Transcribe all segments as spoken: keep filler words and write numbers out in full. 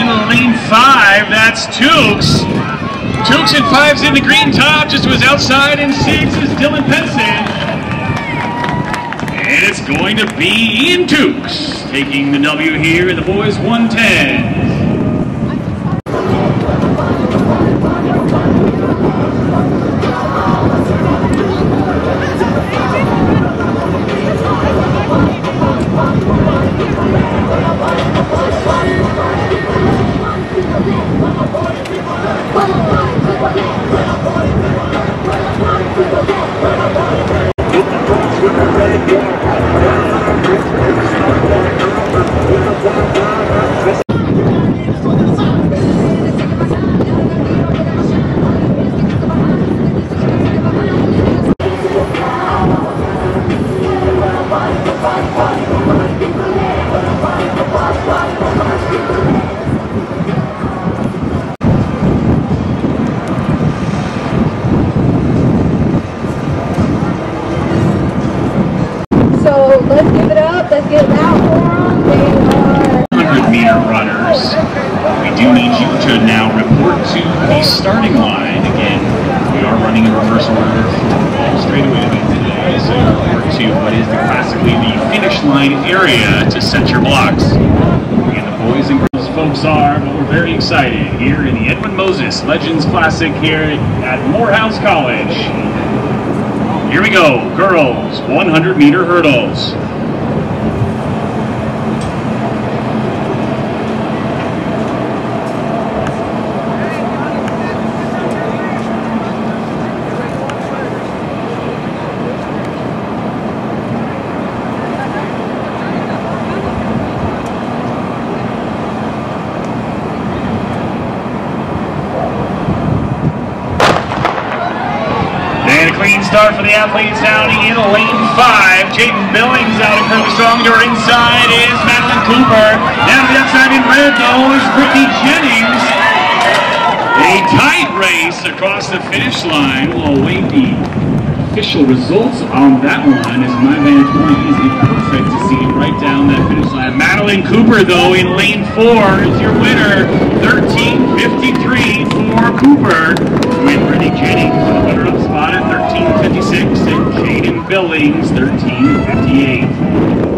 in lane five, that's Tukes. Tukes in five's in the green top, just was outside, and six is Dylan Penson. And it's going to be Ian Tukes taking the W here in the boys one ten. Excited here in the Edwin Moses Legends Classic here at Morehouse College. Here we go, girls, one hundred meter hurdles. Start for the athletes down in lane five. Jaden Billings out of Kirby Strong to her inside is Madeline Cooper. Down to the outside in red though is Ricky Jennings. A tight race across the finish line. We'll await the official results on that one as my vantage point is perfect to see it right down that finish line. Madeline Cooper though in lane four is your winner. thirteen fifty-three for Cooper with Brittany Jennings in the runner-up spot at thirteen fifty-six and Jaden Billings thirteen fifty-eight.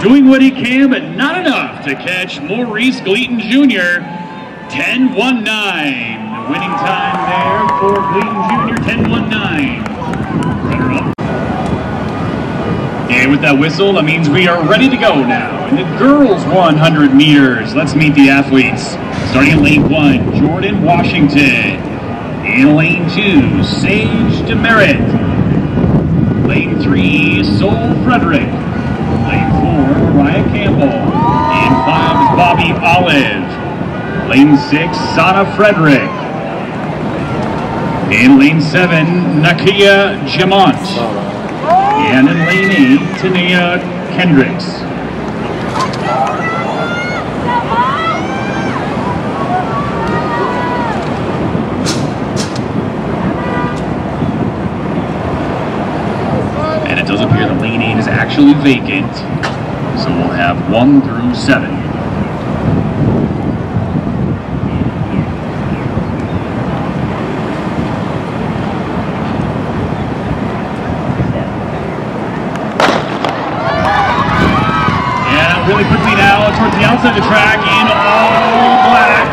Doing what he can, but not enough to catch Maurice Gleaton Junior ten one nine. The winning time there for Gleaton Junior, ten one nine. Runner-up. And with that whistle, that means we are ready to go now. In the girls' one hundred meters, let's meet the athletes. Starting in lane one, Jordan Washington. In lane two, Sage Demerit. Lane three, Sol Frederick. Lane four, Mariah Campbell. Lane five is Bobby Olive. Lane six, Sana Frederick. In lane seven, Nakia Jamont. And in lane eight, Tania Kendricks. And it does appear that lane eight is actually vacant, so we'll have one through seven. Outside the track in all black.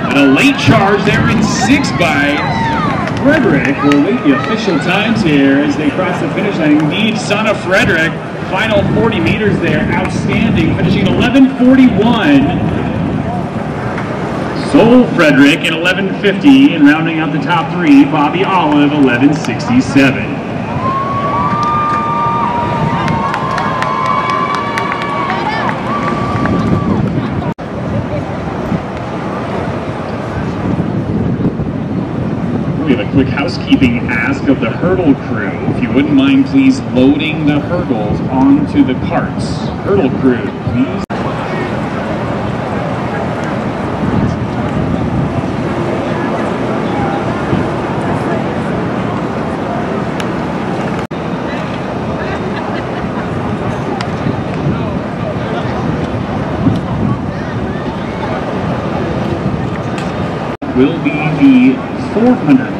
That's in lane five, Bobby Olive. And a late charge there in six by Frederick. We'll wait the official times here as they cross the finish line. Indeed, Sana Frederick, final forty meters there, outstanding, finishing eleven forty-one. Sol Frederick at eleven fifty, and rounding out the top three, Bobby Olive, eleven sixty-seven. Quick housekeeping ask of the hurdle crew. If you wouldn't mind please loading the hurdles onto the carts. Hurdle crew, please. Will be the four hundred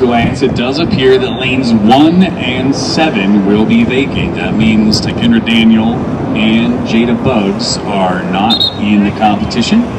glance, it does appear that lanes one and seven will be vacant. That means Takendra Daniel and Jada Bugs are not in the competition.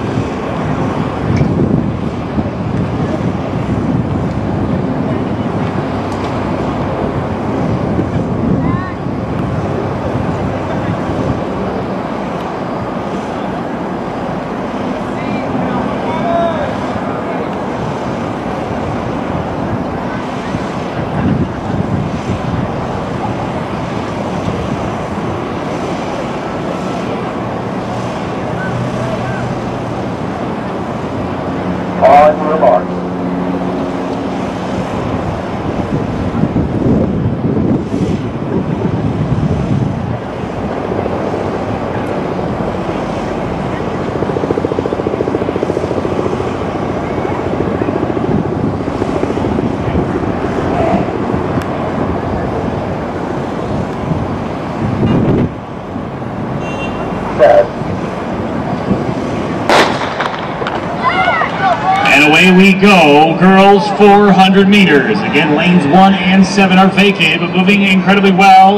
We go, girls four hundred meters. Again, lanes one and seven are vacant, but moving incredibly well.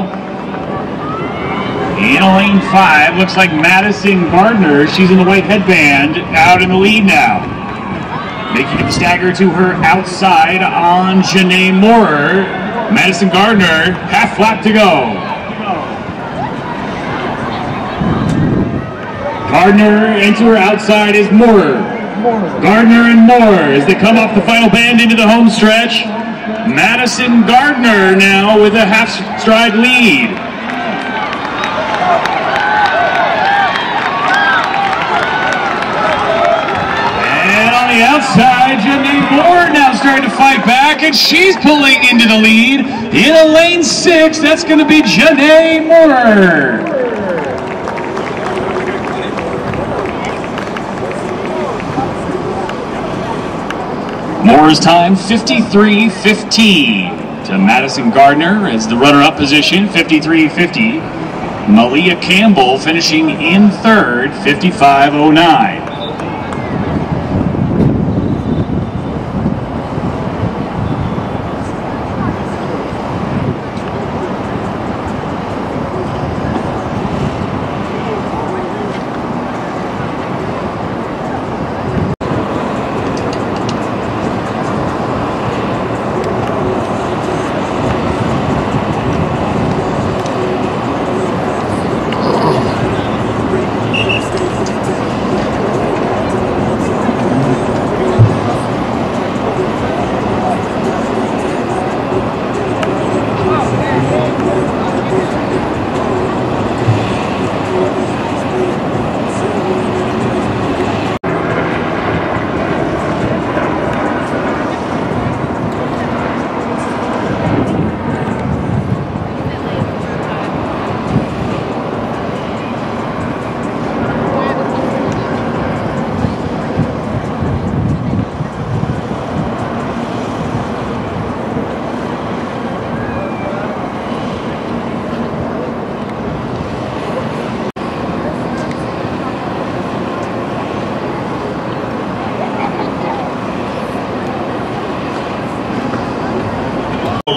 In lane five, looks like Madison Gardner. She's in the white headband, out in the lead now. Making a stagger to her outside on Janae Moorer. Madison Gardner, half lap to go. Gardner into her outside is Moorer. Gardner and Moore as they come off the final band into the home stretch. Madison Gardner now with a half stride lead. And on the outside, Janae Moore now starting to fight back, and she's pulling into the lead. In a lane six, that's going to be Janae Moore. Moore's time fifty-three fifteen to Madison Gardner as the runner-up position, fifty-three fifty. Malia Campbell finishing in third, fifty-five oh nine.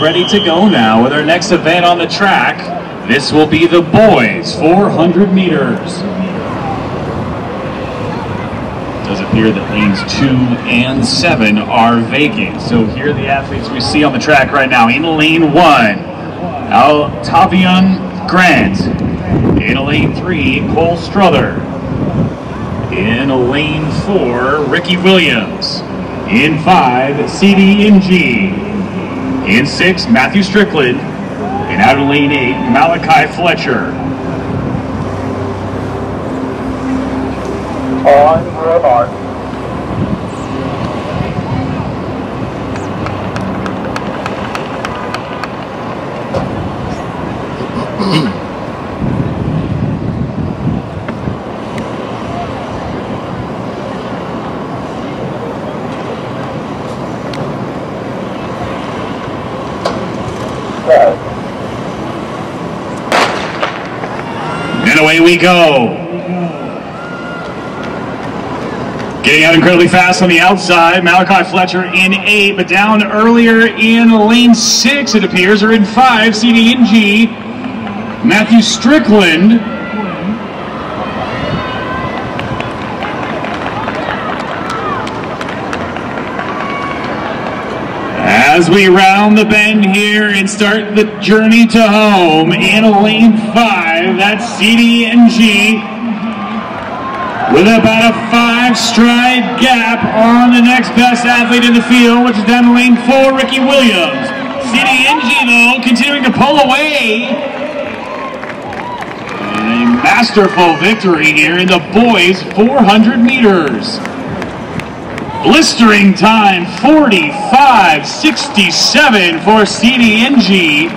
ready to go now with our next event on the track. This will be the boys four hundred meters. It does appear that lanes two and seven are vacant. So here are the athletes we see on the track right now. In lane one, Altavian Grant. In lane three, Cole Strother. In lane four, Ricky Williams. In five, C D Ng. In six, Matthew Strickland. And out of lane eight, Malachi Fletcher. On your mark. And away we go. Getting out incredibly fast on the outside, Malachi Fletcher in eight, but down earlier in lane six, it appears, or in five, C D N G, Matthew Strickland. As we round the bend here and start the journey to home, in lane five, that's C D N G. With about a five-stride gap on the next best athlete in the field, which is down to lane four, Ricky Williams. C D N G, though, continuing to pull away. A masterful victory here in the boys' four hundred meters. Blistering time, forty-five sixty-seven for C D N G.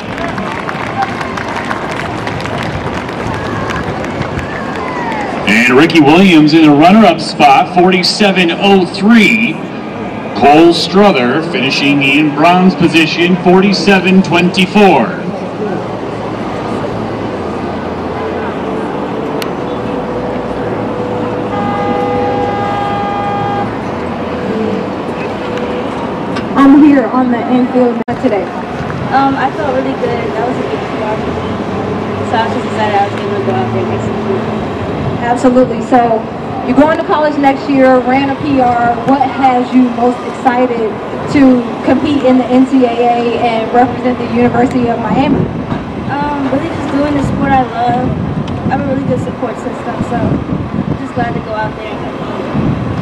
And Ricky Williams in the runner-up spot, forty-seven oh three. Cole Strother finishing in bronze position, forty-seven twenty-four. I'm here on the infield today. Um, I felt really good. That was a good spot for me. So I was just excited I was able to go out there and execute. Absolutely. So you're going to college next year, ran a P R. What has you most excited to compete in the N C A A and represent the University of Miami? Um, really just doing the sport I love. I have a really good support system, so I'm just glad to go out there and compete.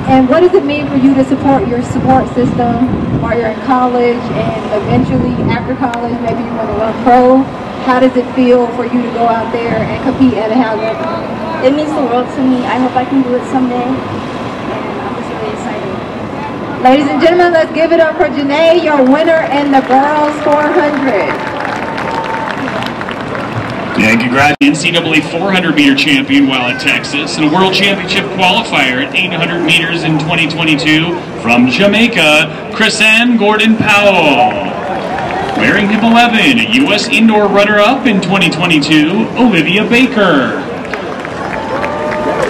And what does it mean for you to support your support system while you're in college and eventually after college, maybe you want to run pro? How does it feel for you to go out there and compete at a high level? It means the world to me. I hope I can do it someday. And I'm just really excited. Ladies and gentlemen, let's give it up for Janae, your winner in the girls four hundred. Yeah, congrats. N C A A four hundred meter champion while at Texas and a world championship qualifier at eight hundred meters in twenty twenty-two from Jamaica, Chrisanne Gordon Powell. Wearing hip eleven, a U S indoor runner-up in twenty twenty-two, Olivia Baker.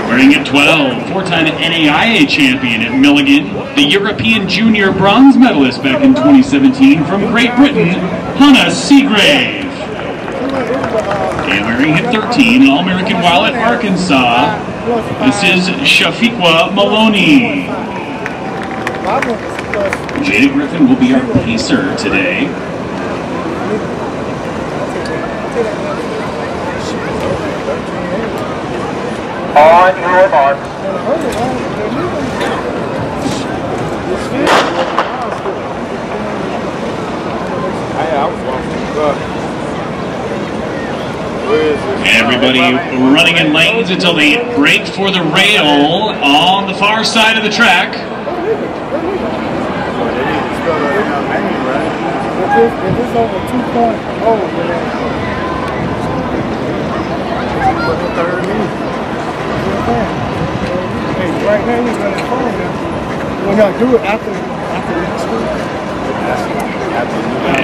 Wearing at twelve, four-time N A I A champion at Milligan, the European junior bronze medalist back in twenty seventeen from Great Britain, Hannah Seagrave. And wearing at thirteen, All-American while at Arkansas, this is Shafiqua Maloney. Jada Griffin will be our pacer today. On your mark. Everybody running in lanes until they break for the rail on the far side of the track. Hey, right now we're going to call them. We're going to do it after after next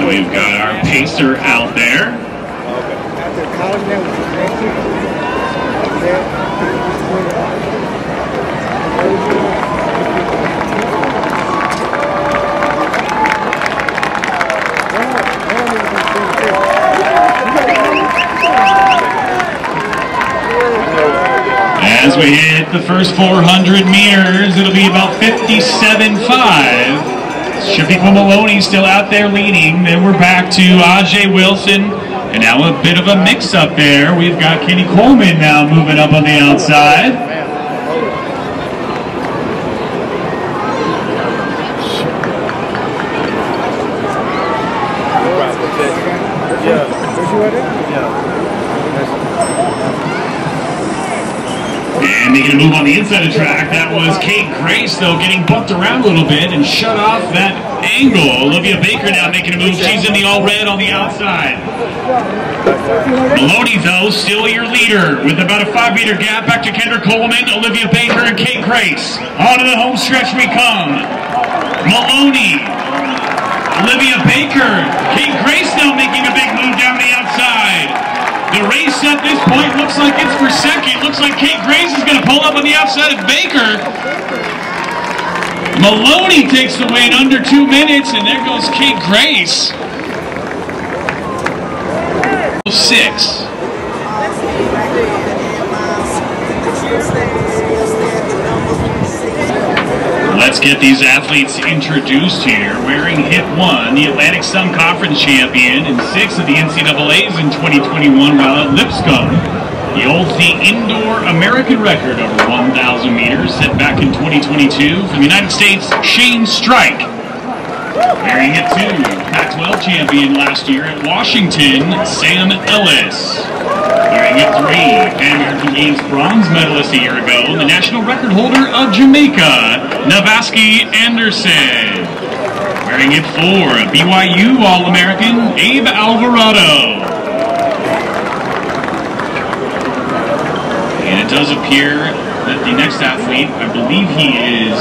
week. And we've got our pacer out there. After college, then we're going to do it. as we hit the first four hundred meters, it'll be about fifty-seven five. Shafiqua Maloney still out there leading. Then we're back to Ajay Wilson. And now a bit of a mix-up there. We've got Kenny Coleman now moving up on the outside. And they can move on the inside of the track. That was Kate Grace, though, getting bumped around a little bit and shut off that angle. Olivia Baker now making a move. She's in the all-red on the outside. Maloney, though, still your leader with about a five-meter gap back to Kendra Coleman, Olivia Baker, and Kate Grace. On to the home stretch we come. Maloney, Olivia Baker, Kate Grace now making a big move down the outside. The race at this point looks like it's for second. Looks like Kate Grace is going to pull up on the outside of Baker. Maloney takes the win under two minutes, and there goes Kate Grace. Six. Let's get these athletes introduced here. Wearing hit one, the Atlantic Sun Conference champion, and six of the N C A As in twenty twenty-one, while at Lipscomb, he holds the indoor American record over one thousand meters, set back in twenty twenty-two from the United States, Shane Strike. Wearing hit two, Pac twelve champion last year at Washington, Sam Ellis. Wearing hit three, Pan-American Games bronze medalist a year ago, the national record holder of Jamaica, Navasky Anderson. Wearing hit four, B Y U All-American, Abe Alvarado. And it does appear that the next athlete, I believe he is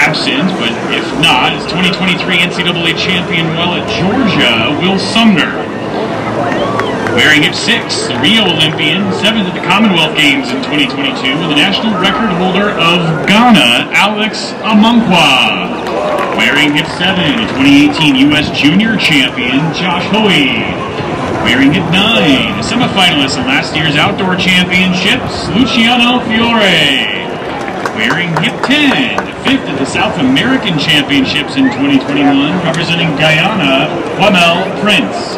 absent, but if not, is twenty twenty-three N C A A champion while at Georgia, Will Sumner. Wearing hit six, the Rio Olympian, seventh at the Commonwealth Games in twenty twenty-two, with the national record holder of Ghana, Alex Amankwah. Wearing hit seven, the twenty eighteen U S Junior Champion, Josh Hoey. Wearing hit nine, a semifinalist in last year's outdoor championships, Luciano Fiore. Wearing hit ten, fifth at the South American Championships in twenty twenty-one, representing Guyana, Quamel Prince.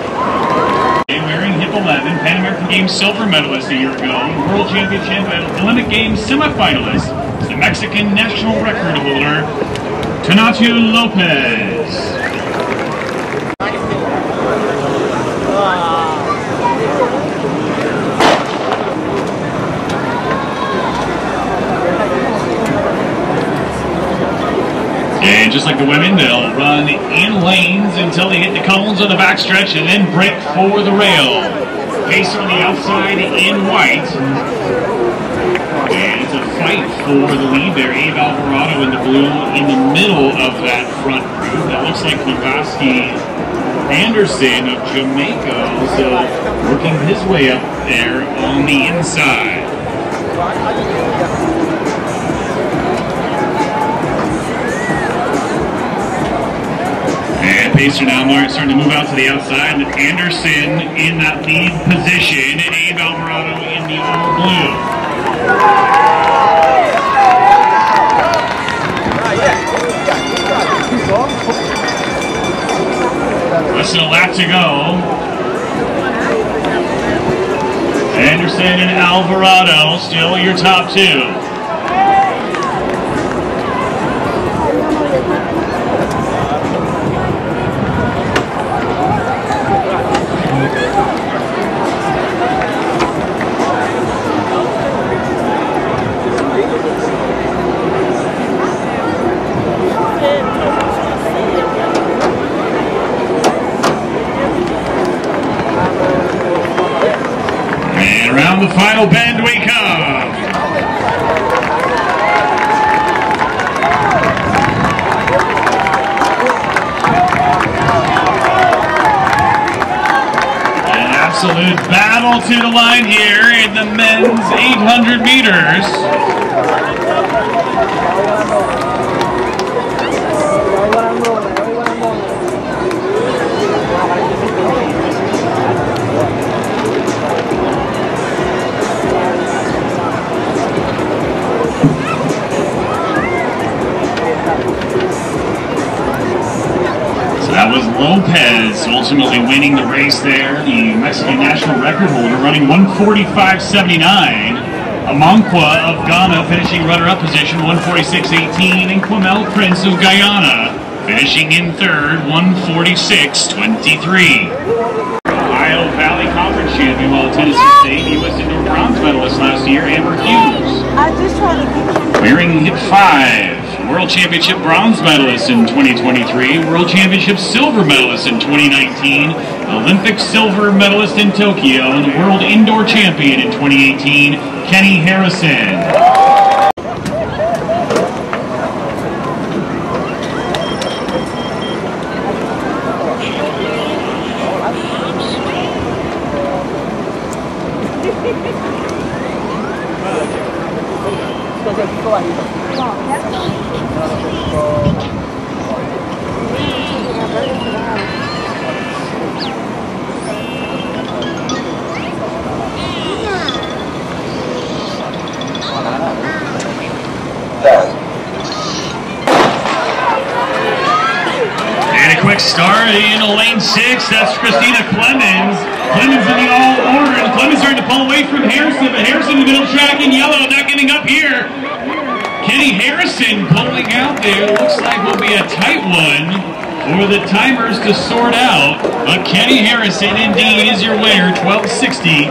eleven, Pan-American Games silver medalist a year ago, World Championship at Olympic Games semifinalist, the Mexican national record holder, Tonatiu Lopez. And just like the women, they'll run in lanes until they hit the cones on the backstretch and then break for the rail. Pace on the outside in white. And it's a fight for the lead there. Abe Alvarado in the blue in the middle of that front group. That looks like Navasky Anderson of Jamaica also working his way up there on the inside. Pacer now starting to move out to the outside. Anderson in that lead position, and Abe Alvarado in the all blue. Less than a lap to go. Anderson and Alvarado still your top two. The final bend we come. An absolute battle to the line here in the men's eight hundred meters. Lopez ultimately winning the race there. The Mexican national record holder running one forty-five seventy-nine. Amankwah of Ghana finishing runner-up position, one forty-six eighteen, and Quamel Prince of Guyana finishing in third, one forty-six twenty-three. Ohio Valley Conference champion, while Tennessee State, U S indoor bronze medalist last year, Amber Hughes. I just wanted to wearing hip five, World Championship bronze medalist in twenty twenty-three, World Championship silver medalist in twenty nineteen, Olympic silver medalist in Tokyo, and World Indoor Champion in twenty eighteen, Kenny Harrison. Start in lane six, that's Christina Clemens. Clemens in the all order, and Clemens starting to pull away from Harrison, but Harrison in the middle track in yellow, not getting up here. Kenny Harrison pulling out there, looks like will be a tight one for the timers to sort out. But Kenny Harrison indeed is your winner, twelve sixty.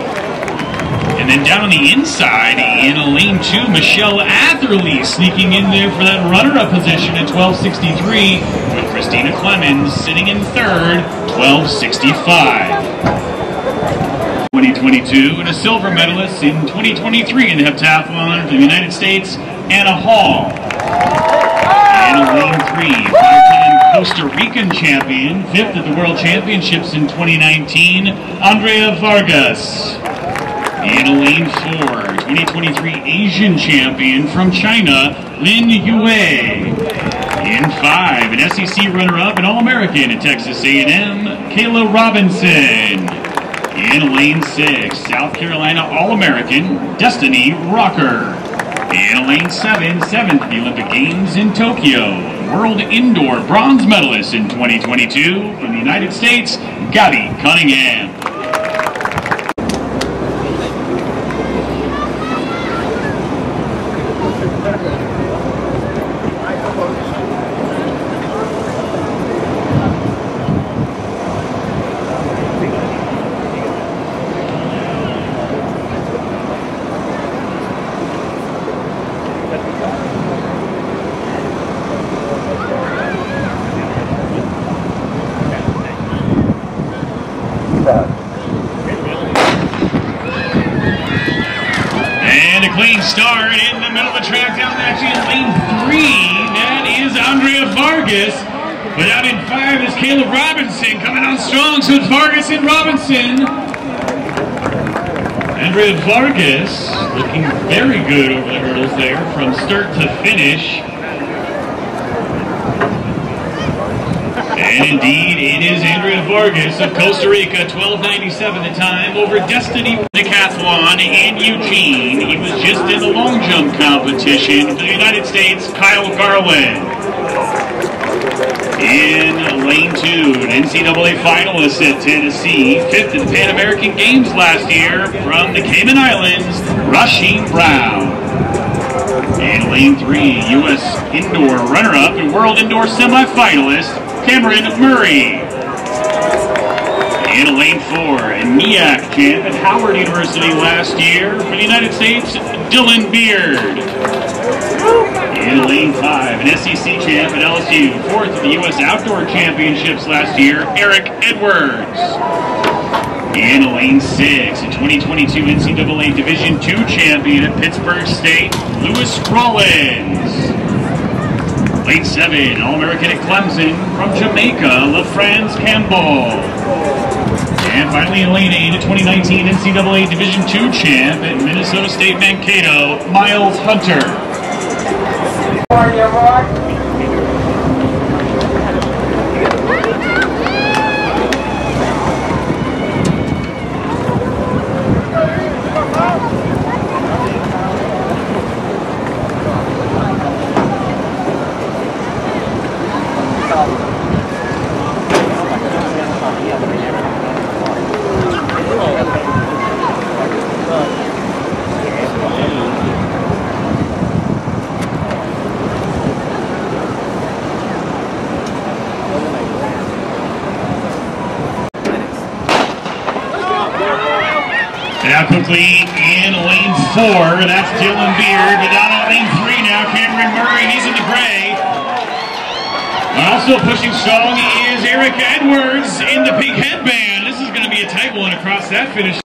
And then down on the inside in lane two, Michelle Atherley sneaking in there for that runner-up position at twelve sixty-three. Christina Clemens sitting in third, twelve sixty-five. twenty twenty-two and a silver medalist in twenty twenty-three in the heptathlon for the United States, Anna Hall. Anna lane three, five-time Costa Rican champion, fifth at the World Championships in twenty nineteen, Andrea Vargas. And a lane four, twenty twenty-three Asian champion from China, Lin Yue. In five, an S E C runner-up and All-American at Texas A and M, Kayla Robinson. In lane six, South Carolina All-American, Destiny Rocker. In lane seven, seventh at the Olympic Games in Tokyo, World Indoor Bronze Medalist in twenty twenty-two from the United States, Gabby Cunningham. Start in the middle of the track down actually in lane three. That is Andrea Vargas. But out in five is Caleb Robinson coming on strong. So it's Vargas and Robinson. Andrea Vargas looking very good over the hurdles there from start to finish. And indeed, it is Andrea Vargas of Costa Rica, twelve ninety-seven the time, over Destiny Decathlon in Eugene. He was just in the long jump competition for the United States, Kyle Garwin. In lane two, an N C double A finalist at Tennessee, fifth at the Pan American Games last year, from the Cayman Islands, Rasheen Brown. In lane three, U S indoor runner-up and world indoor semi-finalist, Cameron Murray. In lane four, a N E A C champ at Howard University last year for the United States, Dylan Beard. In lane five, an S E C champ at L S U, fourth at the U S Outdoor Championships last year, Eric Edwards. In lane six, a twenty twenty-two N C double A Division two champion at Pittsburgh State, Lewis Rollins. Lane seven, All-American at Clemson from Jamaica, LaFrance Campbell. And finally in lane eight, a twenty nineteen N C double A Division two champ at Minnesota State Mankato, Miles Hunter. Buckley in lane four. That's Dylan Beard. But down on lane three now, Cameron Murray. He's in the gray. Also pushing strong is Eric Edwards in the pink headband. This is going to be a tight one across that finish.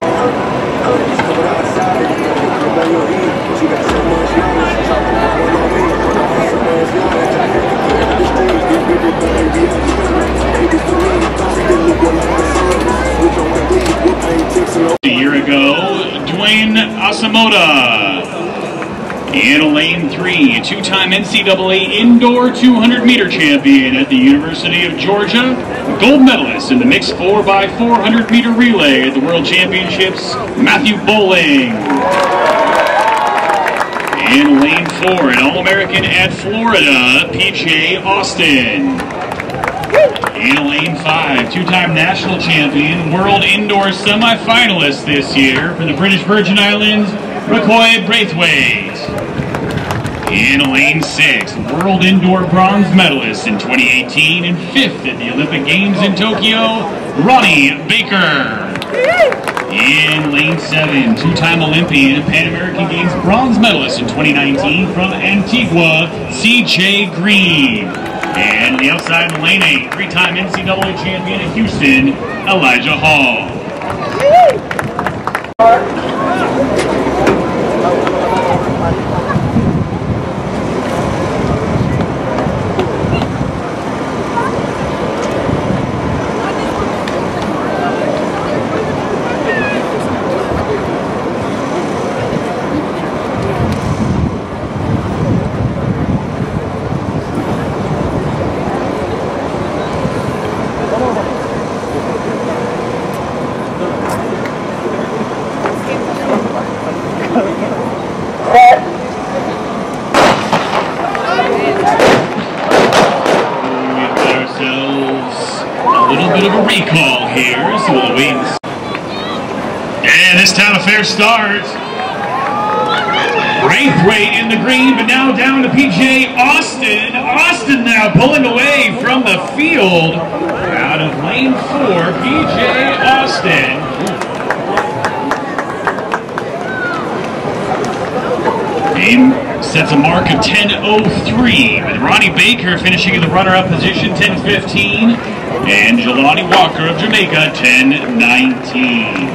A year ago, Dwayne Asamoah in lane three, a two-time N C double A indoor two hundred meter champion at the University of Georgia, gold medalist in the mixed four by four hundred meter relay at the World Championships, Matthew Bowling. In lane four, an All-American at Florida, P J Austin. In lane five, two-time national champion, world indoor semifinalist this year for the British Virgin Islands, Rakoy Braithwaite. In lane six, world indoor bronze medalist in twenty eighteen and fifth at the Olympic Games in Tokyo, Ronnie Baker. In lane seven, two-time Olympian, Pan American Games bronze medalist in twenty nineteen from Antigua, C J Green. And the outside in lane eight, three-time N C double A champion at Houston, Elijah Hall. Start. Braithwaite in the green, but now down to P J Austin. Austin now pulling away from the field. Out of lane four, P J Austin. Game sets a mark of ten oh three, with Ronnie Baker finishing in the runner-up position, ten fifteen, and Jelani Walker of Jamaica, ten nineteen.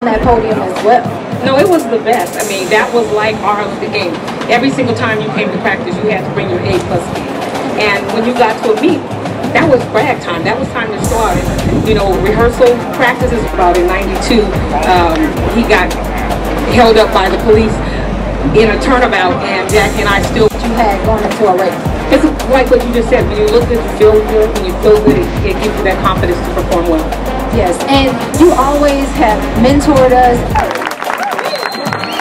That podium as well. No, it was the best. I mean, that was like our Olympic game. Every single time you came to practice, you had to bring your A plus game. And when you got to a meet, that was brag time. That was time to show out. And, you know, rehearsal practices about in ninety-two. Um, he got held up by the police in a turnabout, and Jack and I still. You had going into a race. It's like what you just said. When you look good, you feel good. When you feel good, it, it gives you that confidence to perform well. Yes, and you always have mentored us. Thank you very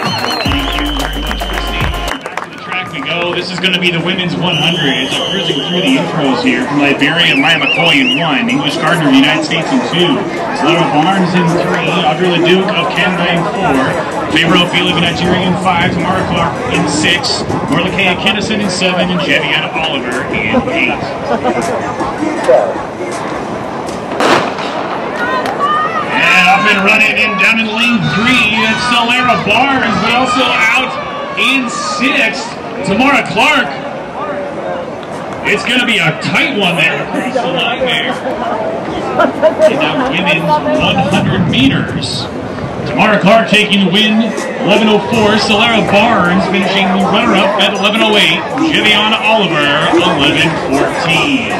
much, Christine. Back to the track we go. This is going to be the women's one hundred. So cruising through the intros here from Liberia, Maya McCoy in one, English Gardner of the United States in two, Solara Barnes in three, Audrey LeDuc of Canada in four, Favreau Felix of Nigeria in five, Tamara Clark in six, Morlikea Kennison in seven, and Javianne Oliver in eight. And running in down in lane three, that's Solara Barnes, but also out in sixth, Tamara Clark. It's going to be a tight one there. Across the line there. And now women's one hundred meters. Tamara Clark taking the win, eleven oh four. Solara Barnes finishing runner-up at eleven oh eight. Javianne Oliver, eleven fourteen.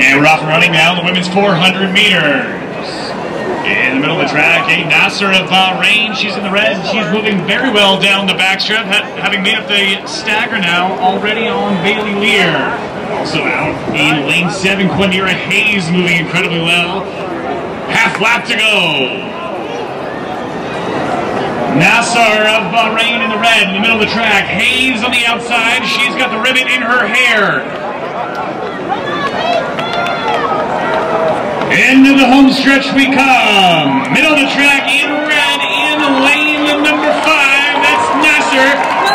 And we're off and running now, the women's four hundred meters. In the middle on the track. A Nasser of Bahrain, she's in the red. She's moving very well down the backstrap, ha having made up the stagger now, already on Bailey Lear. Also out in lane seven, Quanera Hayes moving incredibly well. Half lap to go. Nasser of Bahrain in the red, in the middle of the track. Hayes on the outside. She's got the ribbon in her hair. Into the home stretch we come. Middle of the track in red in lane number five. That's Nasser.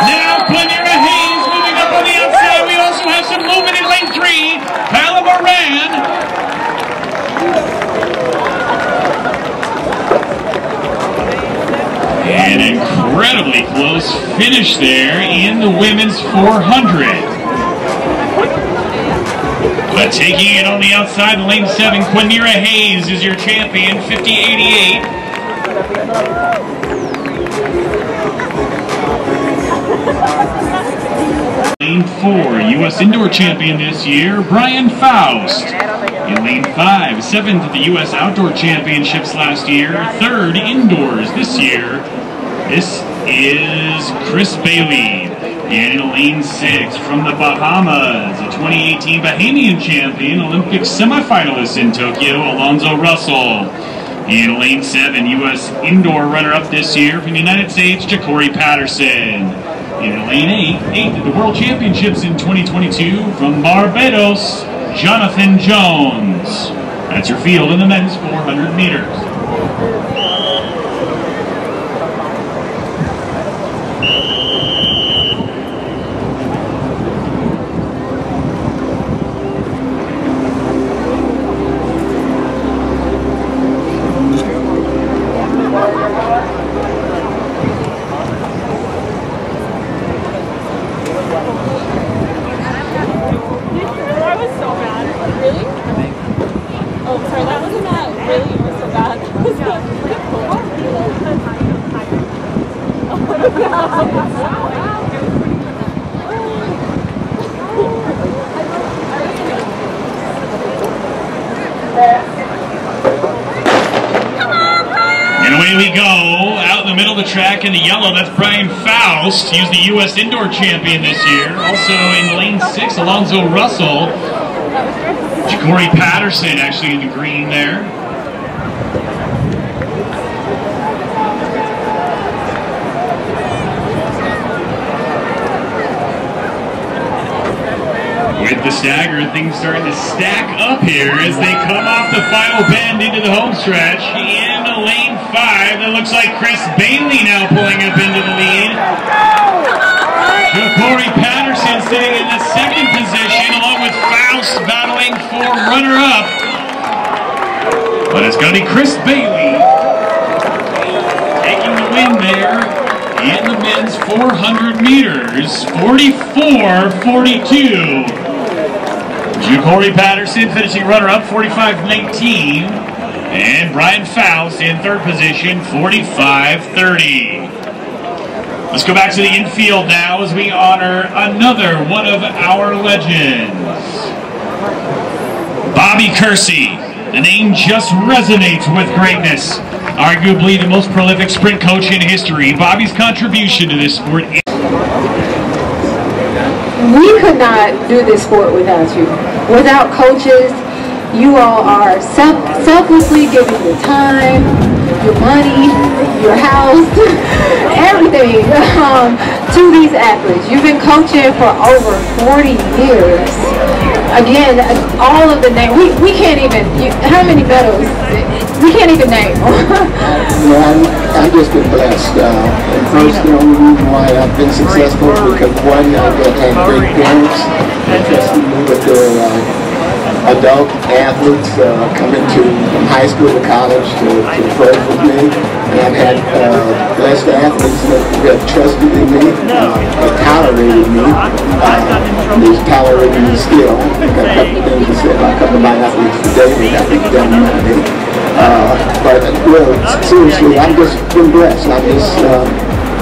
Now Quanera Hayes moving up on the outside. We also have some movement in lane three. Alvarado. An incredibly close finish there in the women's four hundred. But taking it on the outside in lane seven, Quanera Hayes is your champion, fifty eighty-eight. Lane four, U S Indoor Champion this year, Brian Faust. In lane five, seventh at the U S Outdoor Championships last year, third indoors this year. This is Chris Bailey. And in lane six, from the Bahamas, a twenty eighteen Bahamian champion, Olympic semifinalist in Tokyo, Alonzo Russell. In lane seven, U S indoor runner-up this year from the United States, Jacory Patterson. In lane eight, eighth at the World Championships in twenty twenty-two, from Barbados, Jonathan Jones. That's your field in the men's four hundred meters. Track in the yellow, that's Brian Faust. He's the U S Indoor Champion this year. Also in lane six, Alonzo Russell. Jacory Patterson actually in the green there. With the stagger, things starting to stack up here as they come off the final bend into the home stretch. In lane five, that looks like Chris Bailey now pulling up into the lead. Jacory Patterson sitting in the second position, along with Faust battling for runner-up. But it's going to be Chris Bailey taking the win there in the men's four hundred meters, forty-four forty-two. Jacory Patterson finishing runner-up, forty-five nineteen. And Brian Faust in third position, forty-five thirty. Let's go back to the infield now as we honor another one of our legends. Bobby Kersey. The name just resonates with greatness. Arguably the most prolific sprint coach in history. Bobby's contribution to this sport. We could not do this sport without you. Without coaches, you all are self selflessly giving your time, your money, your house, everything um, to these athletes. You've been coaching for over forty years. Again, all of the names, we, we can't even, you, how many medals? We can't even name. Yeah, I've just been blessed. Uh, and first, the only reason why I've been successful is because one, I've had great parents that trusted me with their uh, adult athletes uh, coming to from high school to college to, to play with me. And I've had uh, blessed athletes that have trusted in me, uh, that tolerated me. Uh, they've tolerated me still. I got a couple of things to say about a couple of my athletes today, but I think they'll know me. Uh, but, well, seriously, I've just been blessed. I've just uh,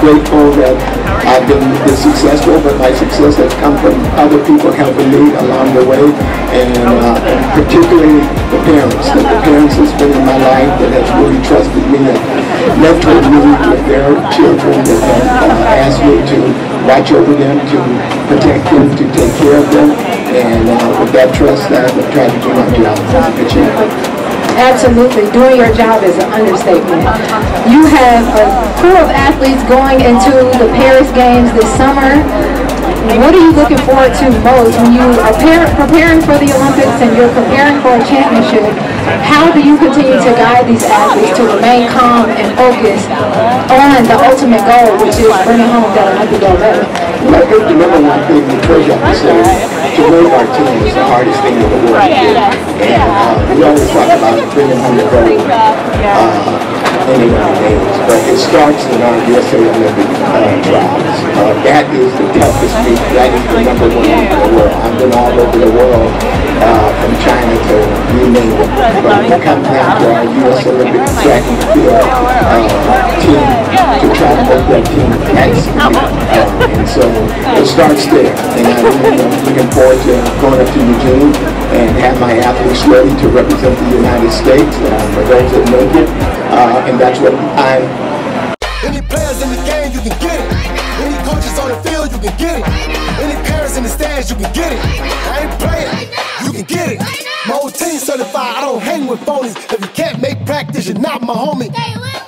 grateful that I've been, been successful, but my success has come from other people helping me along the way, and, uh, and particularly the parents. That the parents that's been in my life that has really trusted me and left with me with their children, that have uh, asked me to watch over them, to protect them, to take care of them, and uh, with that trust, I've tried to do my job to achieve. Absolutely. Doing your job is an understatement. You have a crew of athletes going into the Paris Games this summer. What are you looking forward to most when you are preparing for the Olympics and you're preparing for a championship? How do you continue to guide these athletes to remain calm and focused on the ultimate goal, which is bringing home that Olympic gold medal? Well, I think the number one thing we try to say is to know our team is the hardest thing in the world. And uh, we always talk about bringing home the gold uh, in the games, but it starts in our U S A Olympic uh, trials. Uh, that is the toughest thing. That is the number one in the world. I've been all over the world, uh, from China to you name it. But we come down to our U S Olympic track and field uh, team to try to make that team excellent. Uh, and so it starts there. And I'm really looking forward to going up to Eugene and have my athletes ready to represent the United States uh, for those that make it. Uh, and that's what I'm. Any players in the game, you can get it. Any coaches on the field, you can get it. Any parents in the stands, you can get it. I ain't playing. You can get it. My whole team certified. I don't hang with phonies. If you can't make practice, you're not my homie.